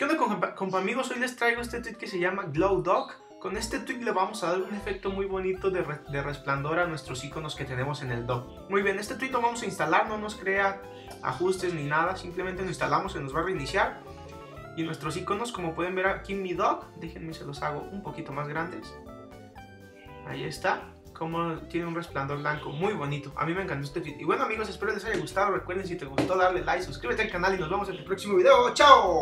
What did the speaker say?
¿Qué onda, compa amigos? Hoy les traigo este tweet que se llama GlowDock. Con este tweet le vamos a dar un efecto muy bonito de resplandor a nuestros iconos que tenemos en el dock. Muy bien, este tweet lo vamos a instalar, no nos crea ajustes ni nada, simplemente lo instalamos, se nos va a reiniciar. Y nuestros iconos, como pueden ver aquí en mi dock, déjenme se los hago un poquito más grandes. Ahí está, como tiene un resplandor blanco muy bonito. A mí me encantó este tweet. Y bueno amigos, espero les haya gustado. Recuerden, si te gustó, darle like, suscríbete al canal y nos vemos en el próximo video. ¡Chao!